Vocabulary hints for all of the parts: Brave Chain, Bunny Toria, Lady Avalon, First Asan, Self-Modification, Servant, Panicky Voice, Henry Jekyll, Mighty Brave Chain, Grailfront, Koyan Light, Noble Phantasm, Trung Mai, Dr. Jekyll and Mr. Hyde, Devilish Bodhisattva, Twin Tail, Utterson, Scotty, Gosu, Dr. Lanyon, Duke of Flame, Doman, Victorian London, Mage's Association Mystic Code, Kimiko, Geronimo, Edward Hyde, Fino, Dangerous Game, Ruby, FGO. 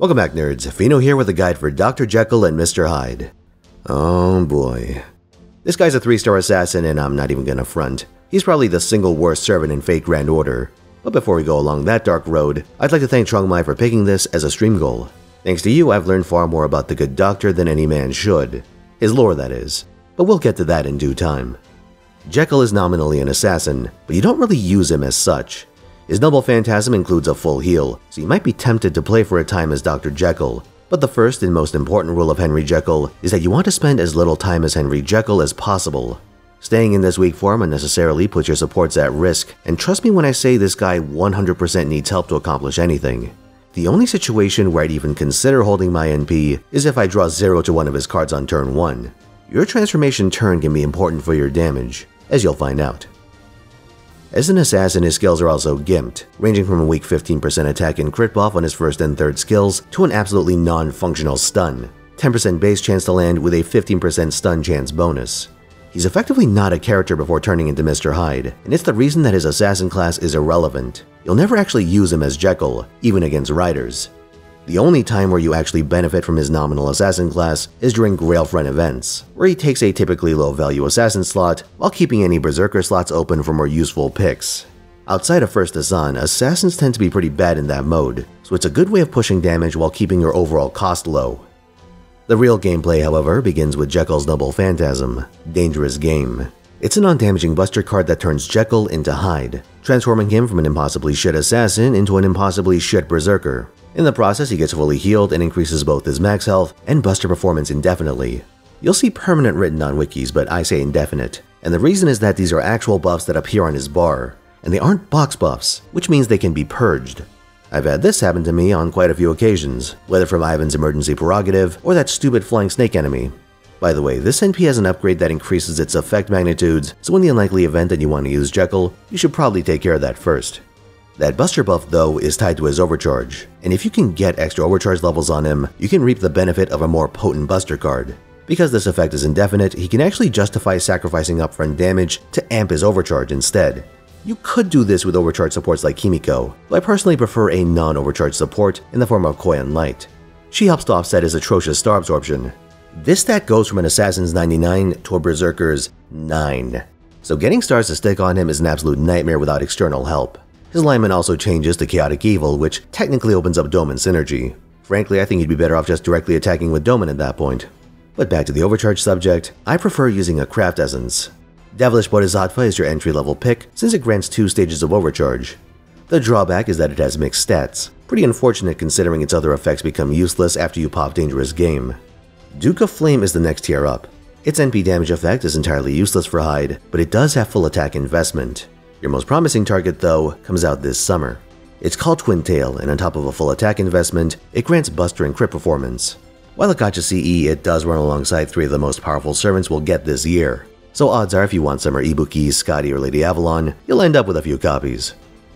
Welcome back, nerds. Fino here with a guide for Dr. Jekyll and Mr. Hyde. Oh boy. This guy's a 3-star assassin and I'm not even gonna front. He's probably the single worst servant in Fate Grand Order. But before we go along that dark road, I'd like to thank Trung Mai for picking this as a stream goal. Thanks to you, I've learned far more about the good doctor than any man should. His lore, that is. But we'll get to that in due time. Jekyll is nominally an assassin, but you don't really use him as such. His Noble Phantasm includes a full heal, so you might be tempted to play for a time as Dr. Jekyll, but the first and most important rule of Henry Jekyll is that you want to spend as little time as Henry Jekyll as possible. Staying in this weak form unnecessarily puts your supports at risk, and trust me when I say this guy 100% needs help to accomplish anything. The only situation where I'd even consider holding my NP is if I draw 0 to one of his cards on turn 1. Your transformation turn can be important for your damage, as you'll find out. As an assassin, his skills are also gimped, ranging from a weak 15% attack and crit buff on his first and third skills to an absolutely non-functional stun, 10% base chance to land with a 15% stun chance bonus. He's effectively not a character before turning into Mr. Hyde, and it's the reason that his assassin class is irrelevant. You'll never actually use him as Jekyll, even against riders. The only time where you actually benefit from his nominal assassin class is during Grailfront events, where he takes a typically low-value assassin slot while keeping any berserker slots open for more useful picks. Outside of First Asan, assassins tend to be pretty bad in that mode, so it's a good way of pushing damage while keeping your overall cost low. The real gameplay, however, begins with Jekyll's Noble Phantasm, Dangerous Game. It's a non-damaging buster card that turns Jekyll into Hyde, transforming him from an impossibly shit assassin into an impossibly shit berserker. In the process, he gets fully healed and increases both his max health and buster performance indefinitely. You'll see permanent written on wikis, but I say indefinite, and the reason is that these are actual buffs that appear on his bar, and they aren't box buffs, which means they can be purged. I've had this happen to me on quite a few occasions, whether from Ivan's emergency prerogative or that stupid flying snake enemy. By the way, this NP has an upgrade that increases its effect magnitudes, so in the unlikely event that you want to use Jekyll, you should probably take care of that first. That buster buff, though, is tied to his overcharge, and if you can get extra overcharge levels on him, you can reap the benefit of a more potent buster card. Because this effect is indefinite, he can actually justify sacrificing upfront damage to amp his overcharge instead. You could do this with overcharge supports like Kimiko, but I personally prefer a non-overcharge support in the form of Koyan Light. She helps to offset his atrocious star absorption. This stat goes from an assassin's 99 to a berserker's 9, so getting stars to stick on him is an absolute nightmare without external help. His alignment also changes to Chaotic Evil, which technically opens up Doman synergy. Frankly, I think you'd be better off just directly attacking with Doman at that point. But back to the overcharge subject, I prefer using a craft essence. Devilish Bodhisattva is your entry-level pick since it grants 2 stages of overcharge. The drawback is that it has mixed stats, pretty unfortunate considering its other effects become useless after you pop Dangerous Game. Duke of Flame is the next tier up. Its NP damage effect is entirely useless for Hyde, but it does have full attack investment. Your most promising target, though, comes out this summer. It's called Twin Tail, and on top of a full attack investment, it grants buster and crit performance. While a gotcha CE, it does run alongside 3 of the most powerful servants we'll get this year, so odds are if you want Summer Ibuki, Scotty, or Lady Avalon, you'll end up with a few copies.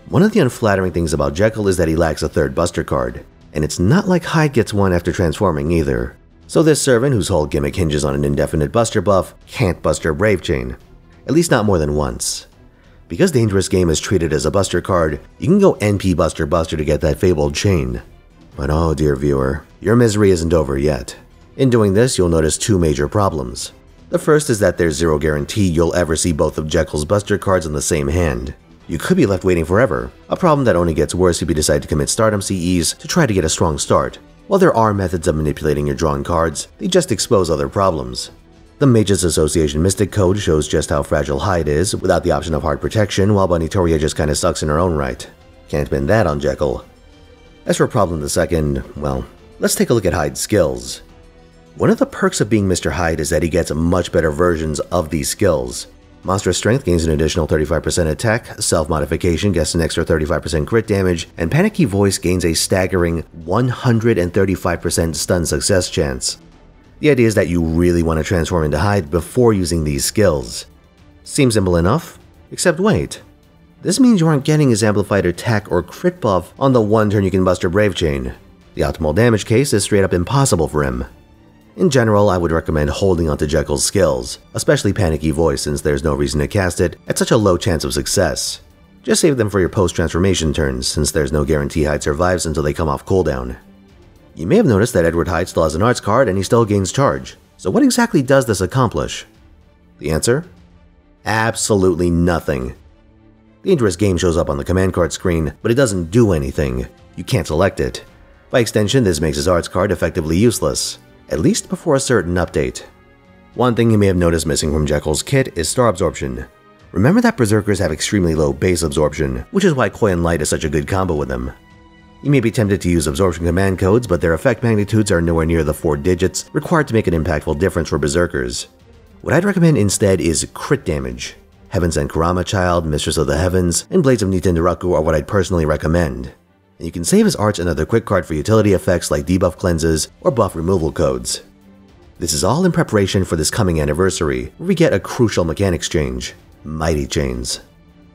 One of the unflattering things about Jekyll is that he lacks a third buster card, and it's not like Hyde gets one after transforming either. So this servant, whose whole gimmick hinges on an indefinite buster buff, can't buster Brave Chain, at least not more than once. Because Dangerous Game is treated as a buster card, you can go NP buster buster to get that fabled chain. But oh dear viewer, your misery isn't over yet. In doing this, you'll notice 2 major problems. The first is that there's 0 guarantee you'll ever see both of Jekyll's buster cards in the same hand. You could be left waiting forever, a problem that only gets worse if you decide to commit stardom CEs to try to get a strong start. While there are methods of manipulating your drawn cards, they just expose other problems. The Mage's Association Mystic Code shows just how fragile Hyde is without the option of hard protection, while Bunny Toria just kinda sucks in her own right. Can't pin that on Jekyll. As for problem the second, well, let's take a look at Hyde's skills. One of the perks of being Mr. Hyde is that he gets much better versions of these skills. Monster Strength gains an additional 35% attack, Self-Modification gets an extra 35% crit damage, and Panicky Voice gains a staggering 135% stun success chance. The idea is that you really want to transform into Hyde before using these skills. Seems simple enough, except wait. This means you aren't getting his amplified attack or crit buff on the one turn you can buster Brave Chain. The optimal damage case is straight up impossible for him. In general, I would recommend holding onto Jekyll's skills, especially Panicky Voice since there's no reason to cast it at such a low chance of success. Just save them for your post-transformation turns since there's no guarantee Hyde survives until they come off cooldown. You may have noticed that Edward Hyde still has an arts card and he still gains charge. So what exactly does this accomplish? The answer? Absolutely nothing. Dangerous Game shows up on the command card screen, but it doesn't do anything. You can't select it. By extension, this makes his arts card effectively useless, at least before a certain update. One thing you may have noticed missing from Jekyll's kit is star absorption. Remember that Berserkers have extremely low base absorption, which is why Koyan Light is such a good combo with them. You may be tempted to use absorption command codes, but their effect magnitudes are nowhere near the 4 digits required to make an impactful difference for Berserkers. What I'd recommend instead is crit damage. Heavens and Kurama Child, Mistress of the Heavens, and Blades of Niten Daraku are what I'd personally recommend. And you can save his arts another quick card for utility effects like debuff cleanses or buff removal codes. This is all in preparation for this coming anniversary, where we get a crucial mechanics change: Mighty Chains.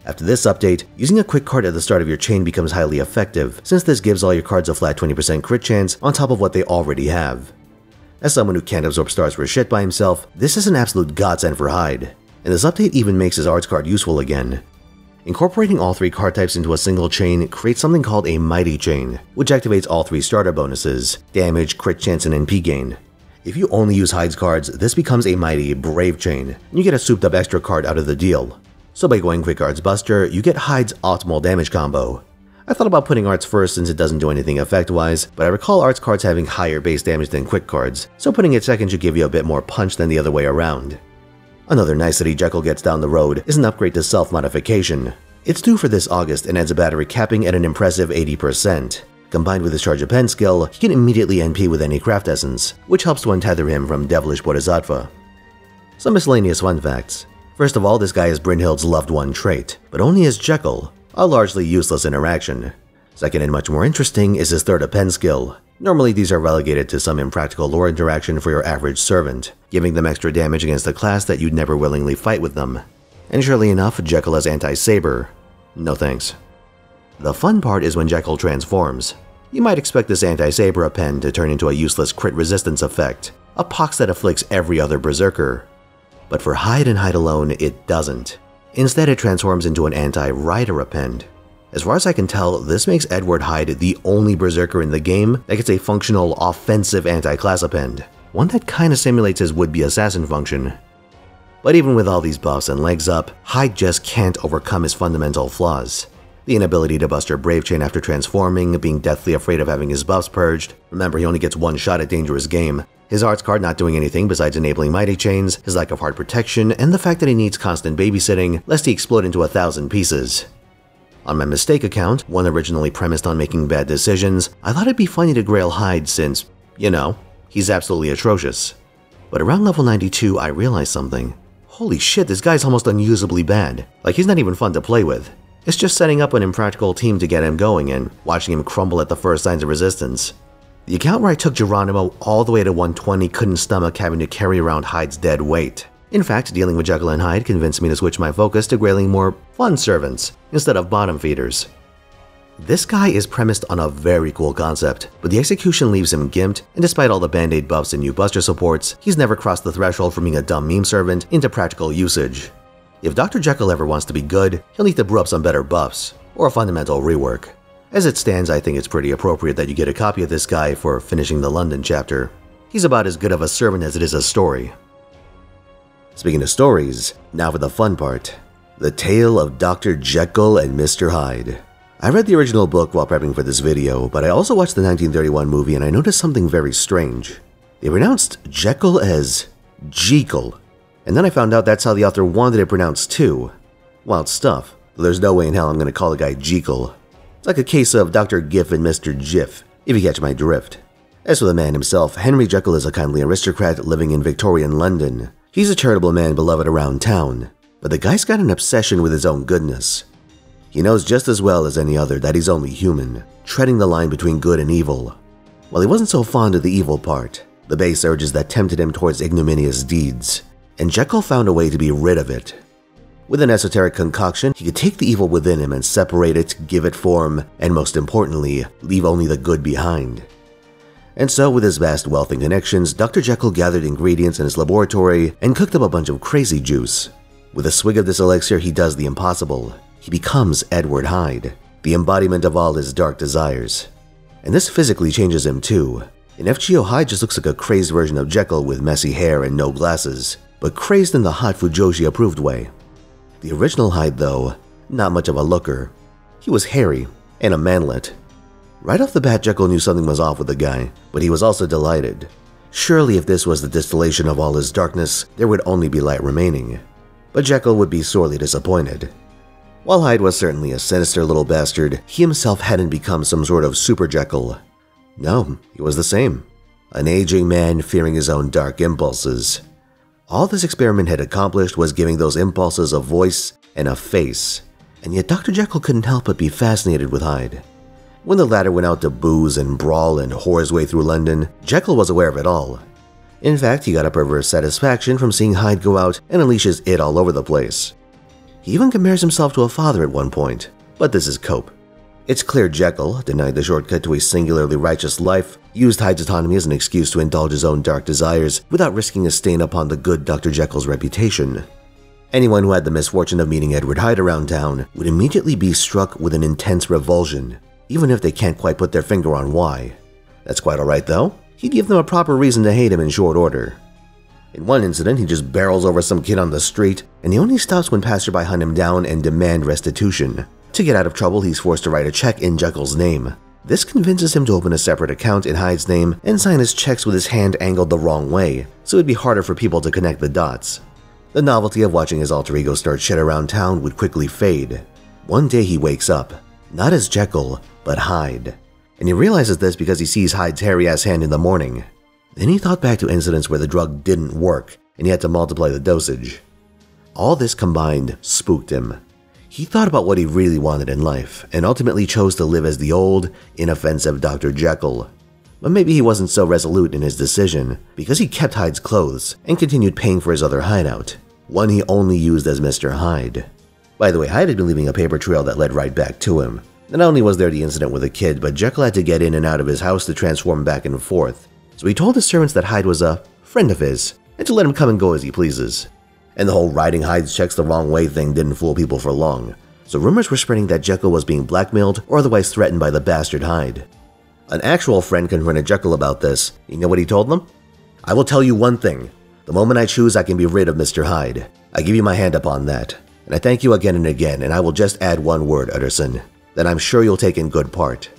After this update, using a quick card at the start of your chain becomes highly effective, since this gives all your cards a flat 20% crit chance on top of what they already have. As someone who can't absorb stars for shit by himself, this is an absolute godsend for Hyde. And this update even makes his arts card useful again. Incorporating all 3 card types into a single chain creates something called a Mighty Chain, which activates all 3 starter bonuses: damage, crit chance, and NP gain. If you only use Hyde's cards, this becomes a Mighty Brave Chain, and you get a souped up extra card out of the deal. So by going Quick Arts Buster, you get Hyde's optimal damage combo. I thought about putting arts first since it doesn't do anything effect-wise, but I recall arts cards having higher base damage than quick cards, so putting it second should give you a bit more punch than the other way around. Another nicety Jekyll gets down the road is an upgrade to Self-Modification. It's due for this August and adds a battery capping at an impressive 80%. Combined with his Charge of Pen skill, he can immediately NP with any craft essence, which helps to untether him from Devilish Bodhisattva. Some miscellaneous fun facts. First of all, this guy is Brynhild's loved one trait, but only as Jekyll, a largely useless interaction. Second, and much more interesting, is his Third of Pen skill. Normally these are relegated to some impractical lore interaction for your average servant, giving them extra damage against a class that you'd never willingly fight with them. And surely enough, Jekyll has anti-saber. No thanks. The fun part is when Jekyll transforms. You might expect this anti-saber append to turn into a useless crit resistance effect, a pox that afflicts every other berserker. But for Hyde and Hyde alone, it doesn't. Instead, it transforms into an anti-rider append. As far as I can tell, this makes Edward Hyde the only berserker in the game that gets a functional, offensive anti-class append, one that kinda simulates his would-be assassin function. But even with all these buffs and legs up, Hyde just can't overcome his fundamental flaws. The inability to Buster Brave Chain after transforming, being deathly afraid of having his buffs purged, remember he only gets one shot at Dangerous Game, his arts card not doing anything besides enabling Mighty Chains, his lack of hard protection, and the fact that he needs constant babysitting lest he explode into 1,000 pieces. On my mistake account, one originally premised on making bad decisions, I thought it'd be funny to grail Hyde since, you know, he's absolutely atrocious. But around level 92, I realized something. Holy shit, this guy's almost unusably bad. Like, he's not even fun to play with. It's just setting up an impractical team to get him going and watching him crumble at the first signs of resistance. The account where I took Geronimo all the way to 120 couldn't stomach having to carry around Hyde's dead weight. In fact, dealing with Jekyll and Hyde convinced me to switch my focus to grailing more fun servants instead of bottom feeders. This guy is premised on a very cool concept, but the execution leaves him gimped, and despite all the band-aid buffs and new buster supports, he's never crossed the threshold from being a dumb meme servant into practical usage. If Dr. Jekyll ever wants to be good, he'll need to brew up some better buffs, or a fundamental rework. As it stands, I think it's pretty appropriate that you get a copy of this guy for finishing the London chapter. He's about as good of a servant as it is a story. Speaking of stories, now for the fun part. The Tale of Dr. Jekyll and Mr. Hyde. I read the original book while prepping for this video, but I also watched the 1931 movie and I noticed something very strange. They pronounced Jekyll as Jekyll, and then I found out that's how the author wanted it pronounced too. Wild stuff, though there's no way in hell I'm gonna call the guy Jekyll. It's like a case of Dr. Giff and Mr. Jiff, if you catch my drift. As for the man himself, Henry Jekyll is a kindly aristocrat living in Victorian London. He's a charitable man beloved around town, but the guy's got an obsession with his own goodness. He knows just as well as any other that he's only human, treading the line between good and evil. While he wasn't so fond of the evil part, the base urges that tempted him towards ignominious deeds, and Jekyll found a way to be rid of it. With an esoteric concoction, he could take the evil within him and separate it, give it form, and most importantly, leave only the good behind. And so, with his vast wealth and connections, Dr. Jekyll gathered ingredients in his laboratory and cooked up a bunch of crazy juice. With a swig of this elixir, he does the impossible. He becomes Edward Hyde, the embodiment of all his dark desires. and this physically changes him too. In FGO, Hyde just looks like a crazed version of Jekyll with messy hair and no glasses, but crazed in the hot Fujoshi approved way. The original Hyde though, not much of a looker. He was hairy and a manlet. Right off the bat, Jekyll knew something was off with the guy, but he was also delighted. Surely if this was the distillation of all his darkness, there would only be light remaining. But Jekyll would be sorely disappointed. While Hyde was certainly a sinister little bastard, he himself hadn't become some sort of super Jekyll. No, he was the same. An aging man fearing his own dark impulses. All this experiment had accomplished was giving those impulses a voice and a face. And yet Dr. Jekyll couldn't help but be fascinated with Hyde. When the latter went out to booze and brawl and whore his way through London, Jekyll was aware of it all. In fact, he got a perverse satisfaction from seeing Hyde go out and unleash his it all over the place. He even compares himself to a father at one point, but this is cope. It's clear Jekyll, denied the shortcut to a singularly righteous life, used Hyde's autonomy as an excuse to indulge his own dark desires without risking a stain upon the good Dr. Jekyll's reputation. Anyone who had the misfortune of meeting Edward Hyde around town would immediately be struck with an intense revulsion, even if they can't quite put their finger on why. That's quite alright though. He'd give them a proper reason to hate him in short order. In one incident, he just barrels over some kid on the street, and he only stops when passerby hunt him down and demand restitution. To get out of trouble, he's forced to write a check in Jekyll's name. This convinces him to open a separate account in Hyde's name and sign his checks with his hand angled the wrong way, so it'd be harder for people to connect the dots. The novelty of watching his alter ego start shit around town would quickly fade. One day he wakes up, not as Jekyll, but Hyde. And he realizes this because he sees Hyde's hairy ass hand in the morning. Then he thought back to incidents where the drug didn't work and he had to multiply the dosage. All this combined spooked him. He thought about what he really wanted in life and ultimately chose to live as the old, inoffensive Dr. Jekyll. But maybe he wasn't so resolute in his decision because he kept Hyde's clothes and continued paying for his other hideout, one he only used as Mr. Hyde. By the way, Hyde had been leaving a paper trail that led right back to him. Not only was there the incident with a kid, but Jekyll had to get in and out of his house to transform back and forth, so he told his servants that Hyde was a friend of his, and to let him come and go as he pleases. And the whole writing Hyde's checks the wrong way thing didn't fool people for long, so rumors were spreading that Jekyll was being blackmailed or otherwise threatened by the bastard Hyde. An actual friend confronted Jekyll about this. You know what he told them? "I will tell you one thing. The moment I choose, I can be rid of Mr. Hyde. I give you my hand upon that. And I thank you again and again, and I will just add one word, Utterson, that I'm sure you'll take in good part.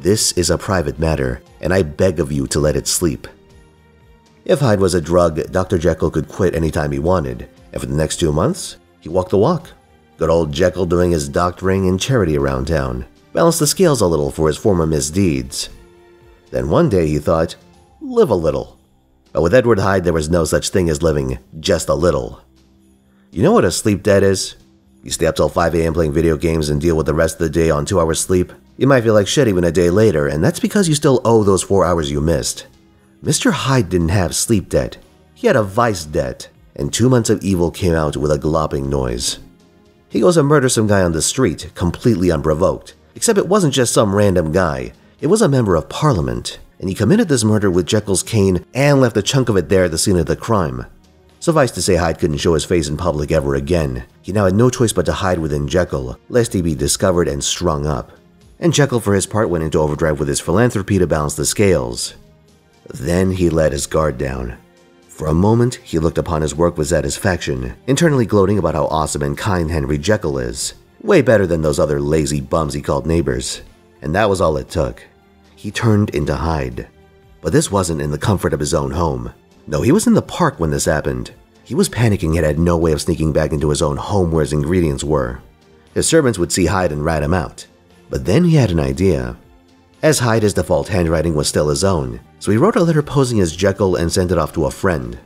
This is a private matter, and I beg of you to let it sleep." If Hyde was a drug, Dr. Jekyll could quit anytime he wanted, and for the next 2 months, he walked the walk. Good old Jekyll doing his doctoring and charity around town, balanced the scales a little for his former misdeeds. Then one day he thought, live a little. But with Edward Hyde, there was no such thing as living just a little. You know what a sleep debt is? You stay up till 5 a.m. playing video games and deal with the rest of the day on 2 hours sleep. You might feel like shit even a day later, and that's because you still owe those 4 hours you missed. Mr. Hyde didn't have sleep debt. He had a vice debt, and 2 months of evil came out with a glopping noise. He goes and murders some guy on the street, completely unprovoked. Except it wasn't just some random guy. It was a member of parliament, and he committed this murder with Jekyll's cane and left a chunk of it there at the scene of the crime. Suffice to say, Hyde couldn't show his face in public ever again. He now had no choice but to hide within Jekyll, lest he be discovered and strung up. And Jekyll for his part went into overdrive with his philanthropy to balance the scales. Then he let his guard down. For a moment, he looked upon his work with satisfaction, internally gloating about how awesome and kind Henry Jekyll is. Way better than those other lazy bums he called neighbors. And that was all it took. He turned into Hyde. But this wasn't in the comfort of his own home. No, he was in the park when this happened. He was panicking and had no way of sneaking back into his own home where his ingredients were. His servants would see Hyde and rat him out. But then he had an idea. As Hyde's default handwriting was still his own, so he wrote a letter posing as Jekyll and sent it off to a friend.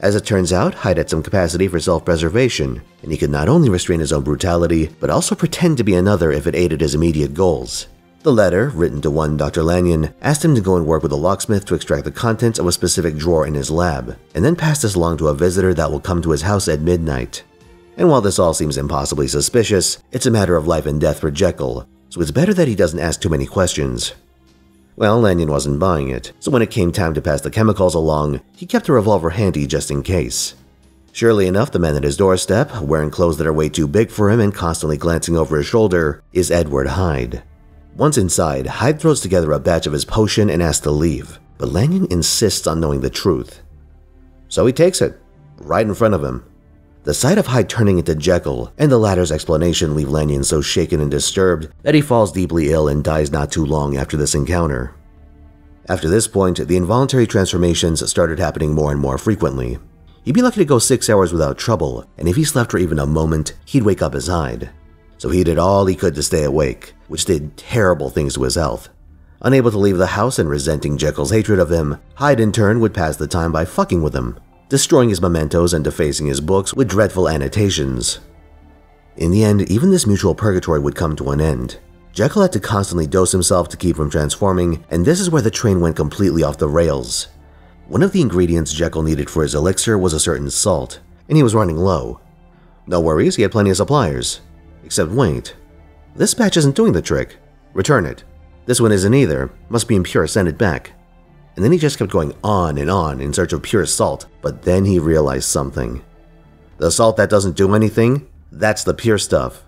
As it turns out, Hyde had some capacity for self-preservation, and he could not only restrain his own brutality, but also pretend to be another if it aided his immediate goals. The letter, written to one Dr. Lanyon, asked him to go and work with a locksmith to extract the contents of a specific drawer in his lab, and then pass this along to a visitor that will come to his house at midnight. And while this all seems impossibly suspicious, it's a matter of life and death for Jekyll, so it's better that he doesn't ask too many questions. Well, Lanyon wasn't buying it, so when it came time to pass the chemicals along, he kept a revolver handy just in case. Surely enough, the man at his doorstep, wearing clothes that are way too big for him and constantly glancing over his shoulder, is Edward Hyde. Once inside, Hyde throws together a batch of his potion and asks to leave, but Lanyon insists on knowing the truth. So he takes it, right in front of him. The sight of Hyde turning into Jekyll and the latter's explanation leave Lanyon so shaken and disturbed that he falls deeply ill and dies not too long after this encounter. After this point, the involuntary transformations started happening more and more frequently. He'd be lucky to go 6 hours without trouble, and if he slept for even a moment, he'd wake up as Hyde. So he did all he could to stay awake, which did terrible things to his health. Unable to leave the house and resenting Jekyll's hatred of him, Hyde in turn would pass the time by fucking with him, destroying his mementos and defacing his books with dreadful annotations. In the end, even this mutual purgatory would come to an end. Jekyll had to constantly dose himself to keep from transforming, and this is where the train went completely off the rails. One of the ingredients Jekyll needed for his elixir was a certain salt, and he was running low. No worries, he had plenty of suppliers. Except wait, this batch isn't doing the trick. Return it. This one isn't either, must be impure, send it back. And then he just kept going on in search of pure salt, but then he realized something. The salt that doesn't do anything? That's the pure stuff.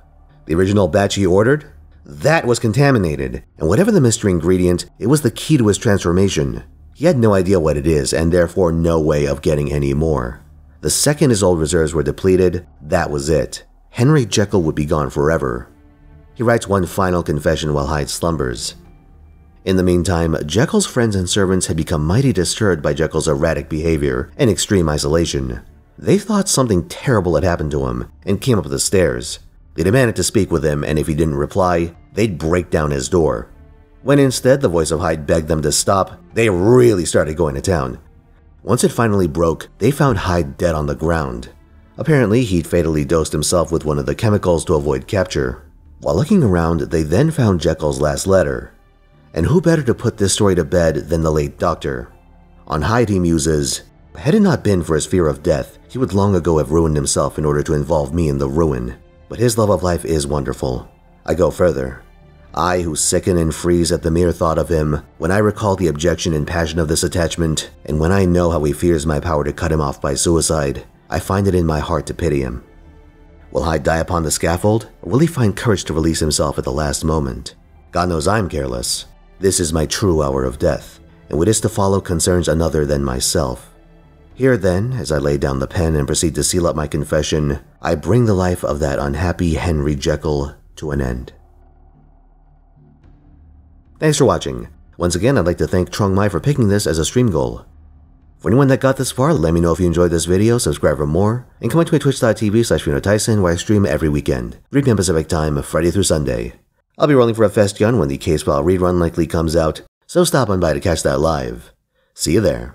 The original batch he ordered? That was contaminated, and whatever the mystery ingredient, it was the key to his transformation. He had no idea what it is, and therefore no way of getting any more. The second his old reserves were depleted, that was it. Henry Jekyll would be gone forever. He writes one final confession while Hyde slumbers. In the meantime, Jekyll's friends and servants had become mighty disturbed by Jekyll's erratic behavior and extreme isolation. They thought something terrible had happened to him and came up the stairs. They demanded to speak with him, and if he didn't reply, they'd break down his door. When instead the voice of Hyde begged them to stop, they really started going to town. Once it finally broke, they found Hyde dead on the ground. Apparently, he'd fatally dosed himself with one of the chemicals to avoid capture. While looking around, they then found Jekyll's last letter. And who better to put this story to bed than the late doctor? On Hyde he muses, "Had it not been for his fear of death, he would long ago have ruined himself in order to involve me in the ruin. But his love of life is wonderful. I go further. I who sicken and freeze at the mere thought of him, when I recall the objection and passion of this attachment, and when I know how he fears my power to cut him off by suicide, I find it in my heart to pity him. Will Hyde die upon the scaffold, or will he find courage to release himself at the last moment? God knows I'm careless. This is my true hour of death, and what is to follow concerns another than myself. Here then, as I lay down the pen and proceed to seal up my confession, I bring the life of that unhappy Henry Jekyll to an end." Thanks for watching. Once again, I'd like to thank Trung Mai for picking this as a stream goal. For anyone that got this far, let me know if you enjoyed this video, subscribe for more, and come to my twitch.tv/FinoTyson where I stream every weekend, 3 p.m. Pacific time, Friday through Sunday. I'll be rolling for a Festion when the case file rerun likely comes out, so stop on by to catch that live. See you there.